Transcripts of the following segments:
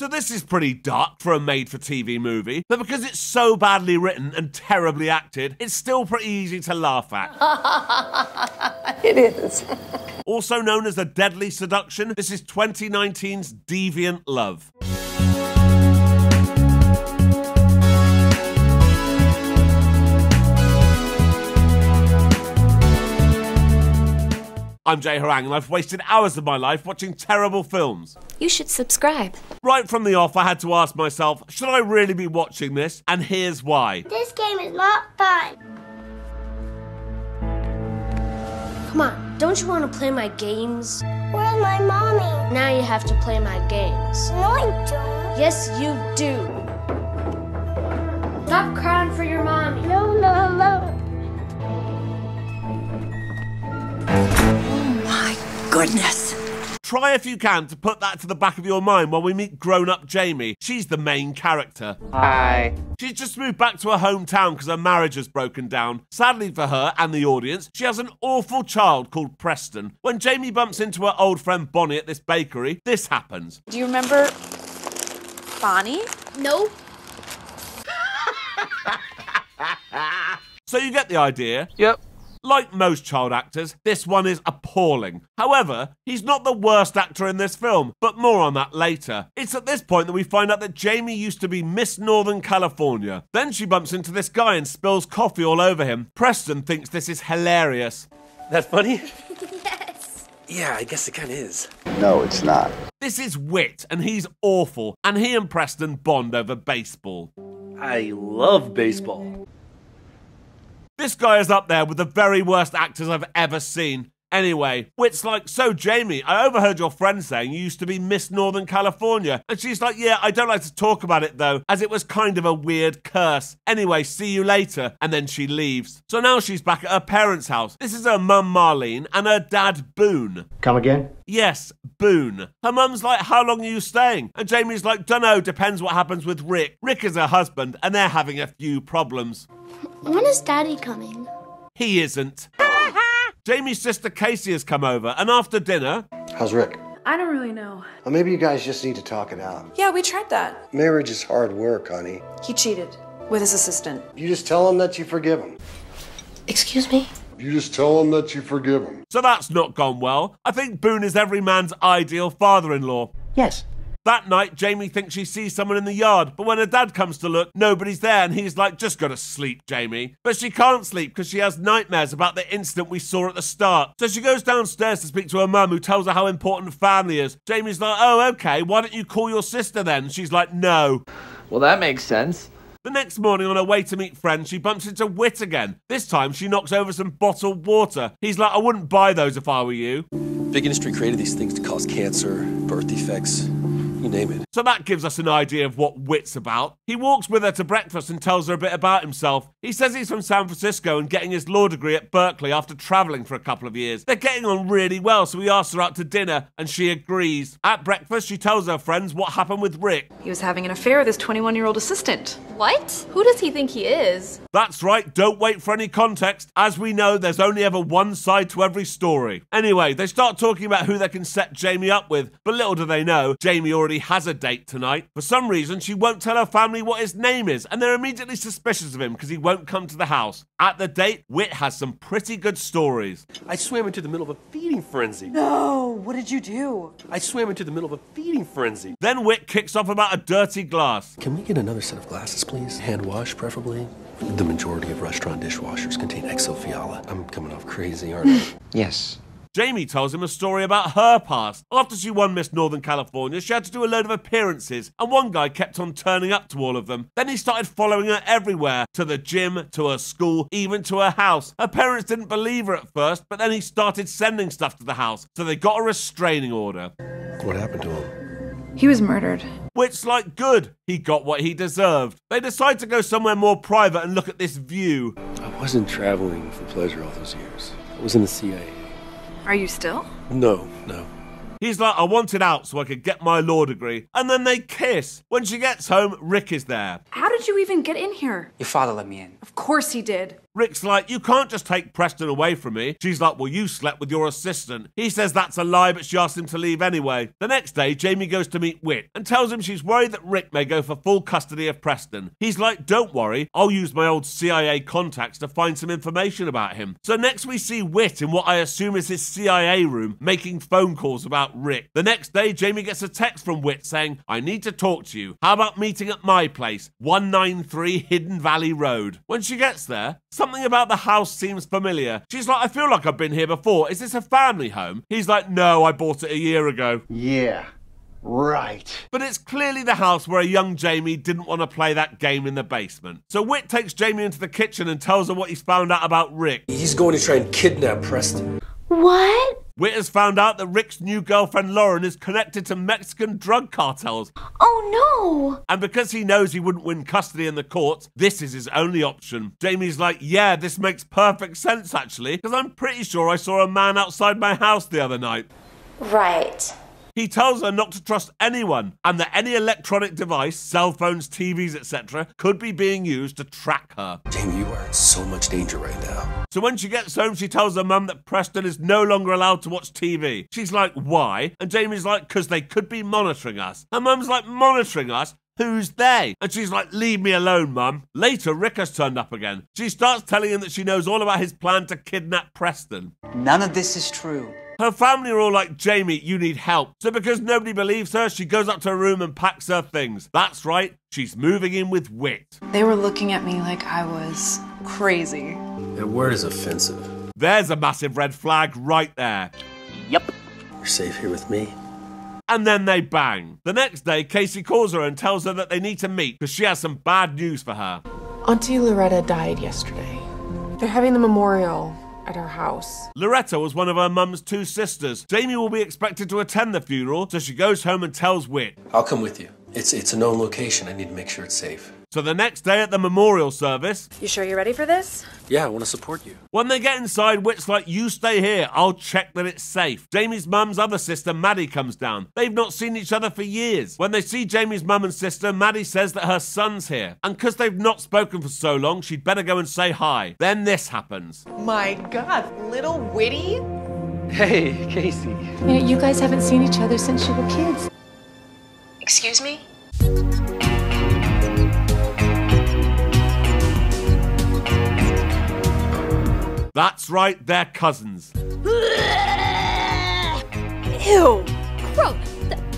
So this is pretty dark for a made-for-TV movie, but because it's so badly written and terribly acted, it's still pretty easy to laugh at. It is. Also known as The Deadly Seduction, this is 2019's Deviant Love. I'm Jay Harang, and I've wasted hours of my life watching terrible films. You should subscribe. Right from the off, I had to ask myself, should I really be watching this? And here's why. This game is not fun. Come on, don't you want to play my games? Where's my mommy? Now you have to play my games. No, I don't. Yes, you do. Stop crying for your mommy. No, no, no. Goodness. Try if you can to put that to the back of your mind when we meet grown-up Jamie. She's the main character. Hi. She's just moved back to her hometown because her marriage has broken down. Sadly for her and the audience, she has an awful child called Preston. When Jamie bumps into her old friend Bonnie at this bakery, this happens. Do you remember Bonnie? No. So you get the idea. Yep. Like most child actors, this one is appalling. However, he's not the worst actor in this film, but more on that later. It's at this point that we find out that Jamie used to be Miss Northern California. Then she bumps into this guy and spills coffee all over him. Preston thinks this is hilarious. That funny? Yes. Yeah, I guess it kind of is. No, it's not. This is Wit, and he's awful, and he and Preston bond over baseball. I love baseball. This guy is up there with the very worst actors I've ever seen. Anyway, Wit's like, so Jamie, I overheard your friend saying you used to be Miss Northern California. And she's like, yeah, I don't like to talk about it though, as it was kind of a weird curse. Anyway, see you later. And then she leaves. So now she's back at her parents' house. This is her mum, Marlene, and her dad, Boone. Come again? Yes, Boone. Her mum's like, how long are you staying? And Jamie's like, dunno, depends what happens with Rick. Rick is her husband, and they're having a few problems. When is Daddy coming? He isn't. Jamie's sister Casey has come over, and after dinner... How's Rick? I don't really know. Well, maybe you guys just need to talk it out. Yeah, we tried that. Marriage is hard work, honey. He cheated with his assistant. You just tell him that you forgive him. Excuse me? You just tell him that you forgive him. So that's not gone well. I think Boone is every man's ideal father-in-law. Yes. That night, Jamie thinks she sees someone in the yard, but when her dad comes to look, nobody's there, and he's like, just go to sleep, Jamie. But she can't sleep because she has nightmares about the incident we saw at the start. So she goes downstairs to speak to her mum, who tells her how important family is. Jamie's like, oh, okay, why don't you call your sister then? She's like, no. Well, that makes sense. The next morning, on her way to meet friends, she bumps into Wit again. This time, she knocks over some bottled water. He's like, I wouldn't buy those if I were you. Big industry created these things to cause cancer, birth defects. You name it. So that gives us an idea of what Wit's about. He walks with her to breakfast and tells her a bit about himself. He says he's from San Francisco and getting his law degree at Berkeley after traveling for a couple of years. They're getting on really well, so he asks her out to dinner and she agrees. At breakfast, she tells her friends what happened with Rick. He was having an affair with his 21-year-old assistant. What? Who does he think he is? That's right, don't wait for any context. As we know, there's only ever one side to every story. Anyway, they start talking about who they can set Jamie up with, but little do they know, Jamie already has a date tonight. For some reason, she won't tell her family what his name is, and they're immediately suspicious of him because he won't come to the house. At the date, Wit has some pretty good stories. I swam into the middle of a feeding frenzy. No, what did you do? I swam into the middle of a feeding frenzy. Then Wit kicks off about a dirty glass. Can we get another set of glasses, please? Hand wash, preferably. The majority of restaurant dishwashers contain exophiala. I'm coming off crazy, aren't I? Yes. Jamie tells him a story about her past. After she won Miss Northern California, she had to do a load of appearances, and one guy kept on turning up to all of them. Then he started following her everywhere, to the gym, to her school, even to her house. Her parents didn't believe her at first, but then he started sending stuff to the house, so they got a restraining order. What happened to him? He was murdered. Which, like, good. He got what he deserved. They decide to go somewhere more private and look at this view. I wasn't traveling for pleasure all those years. I was in the CIA. Are you still? No, no. He's like, I wanted out so I could get my law degree. And then they kiss. When she gets home, Rick is there. How did you even get in here? Your father let me in. Of course he did. Rick's like, you can't just take Preston away from me. She's like, well, you slept with your assistant. He says that's a lie, but she asks him to leave anyway. The next day, Jamie goes to meet Whit and tells him she's worried that Rick may go for full custody of Preston. He's like, don't worry, I'll use my old CIA contacts to find some information about him. So next we see Whit in what I assume is his CIA room, making phone calls about Rick. The next day, Jamie gets a text from Whit saying, I need to talk to you. How about meeting at my place, 193 Hidden Valley Road? When she gets there, something about the house seems familiar. She's like, I feel like I've been here before. Is this a family home? He's like, no, I bought it a year ago. Yeah. Right. But it's clearly the house where a young Jamie didn't want to play that game in the basement. So Whit takes Jamie into the kitchen and tells her what he's found out about Rick. He's going to try and kidnap Preston. What? Whit has found out that Rick's new girlfriend Lauren is connected to Mexican drug cartels. Oh no! And because he knows he wouldn't win custody in the courts, this is his only option. Jamie's like, yeah, this makes perfect sense actually, because I'm pretty sure I saw a man outside my house the other night. Right. He tells her not to trust anyone and that any electronic device, cell phones, TVs, etc., could be being used to track her. Jamie, you are in so much danger right now. So when she gets home, she tells her mum that Preston is no longer allowed to watch TV. She's like, why? And Jamie's like, because they could be monitoring us. Her mum's like, monitoring us? Who's they? And she's like, leave me alone, Mum. Later, Rick has turned up again. She starts telling him that she knows all about his plan to kidnap Preston. None of this is true. Her family are all like, Jamie, you need help. So because nobody believes her, she goes up to her room and packs her things. That's right, she's moving in with Whit. They were looking at me like I was crazy. That word is offensive. There's a massive red flag right there. Yep. You're safe here with me. And then they bang. The next day, Casey calls her and tells her that they need to meet because she has some bad news for her. Auntie Loretta died yesterday. They're having the memorial at her house. Loretta was one of her mum's two sisters. Jamie will be expected to attend the funeral, so she goes home and tells Whit. I'll come with you. It's a known location. I need to make sure it's safe. So the next day at the memorial service... You sure you're ready for this? Yeah, I want to support you. When they get inside, Whit's like, you stay here. I'll check that it's safe. Jamie's mum's other sister, Maddie, comes down. They've not seen each other for years. When they see Jamie's mum and sister, Maddie says that her son's here. And because they've not spoken for so long, she'd better go and say hi. Then this happens. My God, little Whitty. Hey, Casey. You know, you guys haven't seen each other since you were kids. Excuse me? That's right, they're cousins. Ew, gross.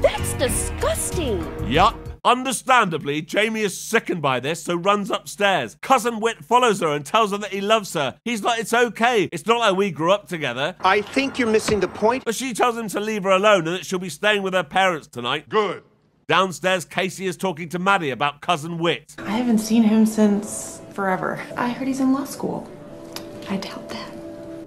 That's disgusting. Yup. Understandably, Jamie is sickened by this, so runs upstairs. Cousin Whit follows her and tells her that he loves her. He's like, it's okay. It's not like we grew up together. I think you're missing the point. But she tells him to leave her alone and that she'll be staying with her parents tonight. Good. Downstairs, Casey is talking to Maddie about Cousin Whit. I haven't seen him since forever. I heard he's in law school. I doubt that.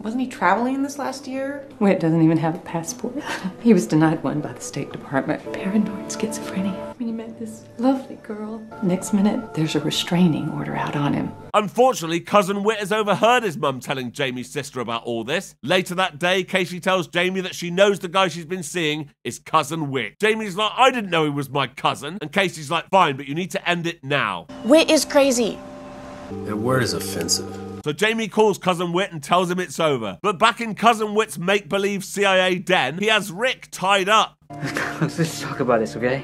Wasn't he traveling this last year? Whit doesn't even have a passport. He was denied one by the State Department. Paranoid schizophrenia. When he met this lovely girl, next minute, there's a restraining order out on him. Unfortunately, Cousin Whit has overheard his mum telling Jamie's sister about all this. Later that day, Casey tells Jamie that she knows the guy she's been seeing is Cousin Whit. Jamie's like, I didn't know he was my cousin. And Casey's like, fine, but you need to end it now. Whit is crazy. That word is offensive. So Jamie calls Cousin Whit and tells him it's over. But back in Cousin Whit's make-believe CIA den, he has Rick tied up. Let's talk about this, okay?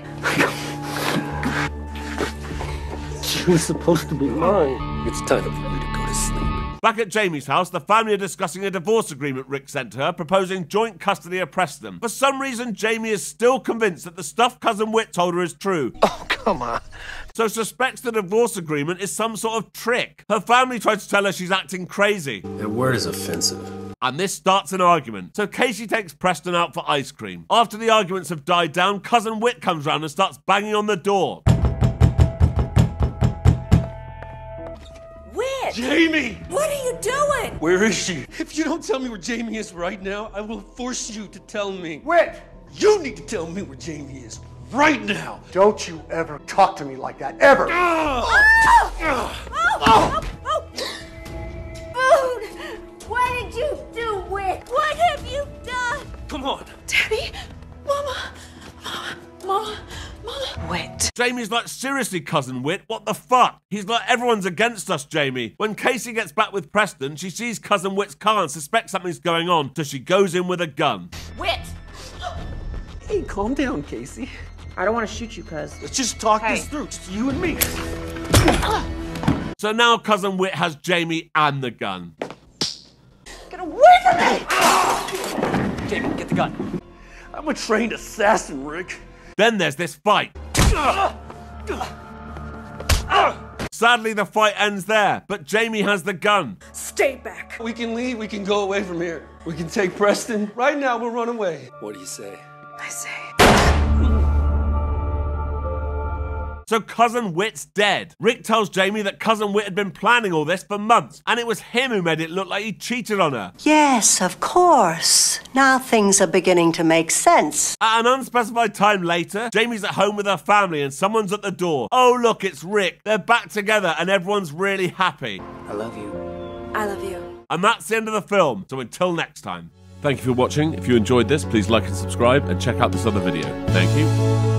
She was supposed to be mine. It's time for you to go to sleep. Back at Jamie's house, the family are discussing a divorce agreement Rick sent to her, proposing joint custody of Preston. For some reason, Jamie is still convinced that the stuff Cousin Whit told her is true. Oh, come on. So suspects the divorce agreement is some sort of trick. Her family tries to tell her she's acting crazy. That word is offensive. And this starts an argument. So Casey takes Preston out for ice cream. After the arguments have died down, Cousin Whit comes round and starts banging on the door. Whit! Jamie! What are you doing? Where is she? If you don't tell me where Jamie is right now, I will force you to tell me. Whit! You need to tell me where Jamie is. Right now! Don't you ever talk to me like that, ever! Oh! Oh! Oh! Oh! What did you do, Whit? What have you done? Come on. Daddy, Mama. Wit. Jamie's like, seriously, cousin Wit, what the fuck? He's like, everyone's against us, Jamie. When Casey gets back with Preston, she sees cousin Wit's car and suspects something's going on, so she goes in with a gun. Wit! Hey, calm down, Casey. I don't want to shoot you, cuz. Let's just talk this through. Just you and me. So now cousin Wit has Jamie and the gun. Get away from me! Jamie, get the gun. I'm a trained assassin, Rick. Then there's this fight. Sadly, the fight ends there, but Jamie has the gun. Stay back. We can leave. We can go away from here. We can take Preston. Right now, we'll run away. What do you say? I say. So cousin Wit's dead. Rick tells Jamie that cousin Wit had been planning all this for months, and it was him who made it look like he cheated on her. Yes, of course. Now things are beginning to make sense. At an unspecified time later, Jamie's at home with her family and someone's at the door. Oh look, it's Rick. They're back together and everyone's really happy. I love you. I love you. And that's the end of the film. So until next time. Thank you for watching. If you enjoyed this, please like and subscribe and check out this other video. Thank you.